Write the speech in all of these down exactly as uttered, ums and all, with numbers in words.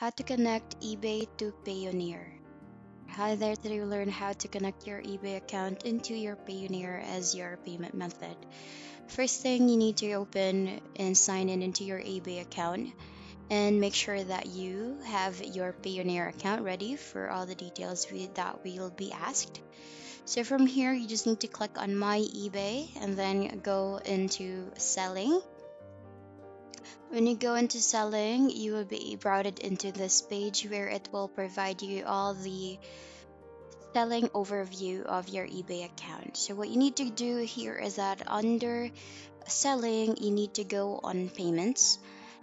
How to connect eBay to Payoneer. Hi there, today we learn how to connect your eBay account into your Payoneer as your payment method. First thing you need to open and sign in into your eBay account and make sure that you have your Payoneer account ready for all the details we, that we'll be asked. So from here, you just need to click on My eBay and then go into Selling. When you go into Selling, you will be routed into this page where it will provide you all the selling overview of your eBay account. So what you need to do here is that under Selling, you need to go on Payments.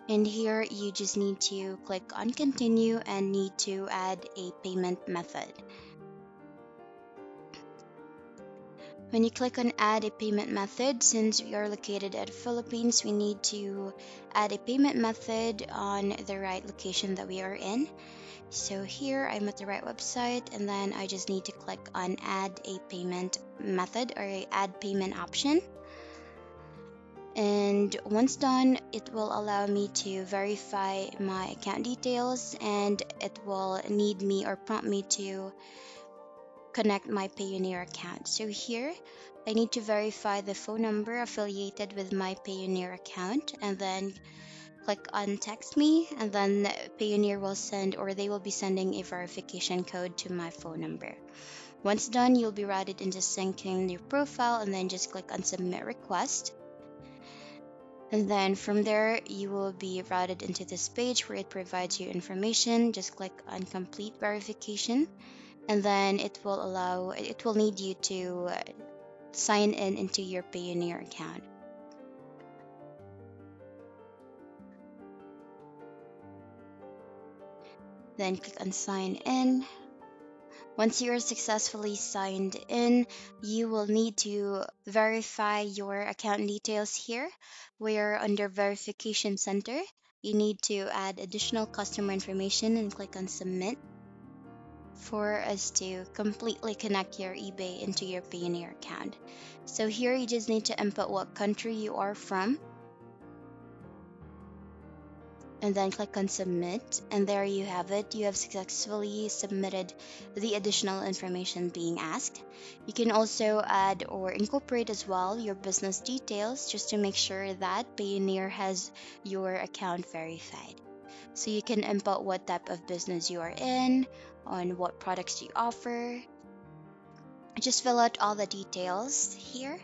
And here, you just need to click on Continue and need to add a payment method. When you click on add a payment method, since we are located at Philippines, we need to add a payment method on the right location that we are in. So here I'm at the right website and then I just need to click on add a payment method or add payment option. And once done, it will allow me to verify my account details and it will need me or prompt me to connect my Payoneer account. So here, I need to verify the phone number affiliated with my Payoneer account and then click on Text Me, and then Payoneer will send or they will be sending a verification code to my phone number. Once done, you'll be routed into syncing your profile and then just click on Submit Request. And then from there, you will be routed into this page where it provides you information. Just click on Complete Verification. And then it will allow, it will need you to sign in into your Payoneer account. Then click on Sign In. Once you are successfully signed in, you will need to verify your account details here. We are under Verification Center. You need to add additional customer information and click on Submit for us to completely connect your eBay into your Payoneer account. So here you just need to input what country you are from and then click on Submit, and there you have it. You have successfully submitted the additional information being asked. You can also add or incorporate as well your business details just to make sure that Payoneer has your account verified. So you can input what type of business you are in, on what products you offer. Just fill out all the details here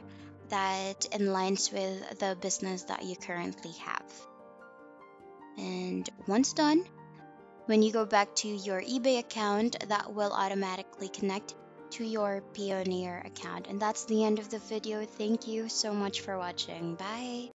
that aligns with the business that you currently have. And once done, when you go back to your eBay account, that will automatically connect to your Payoneer account. And that's the end of the video. Thank you so much for watching. Bye.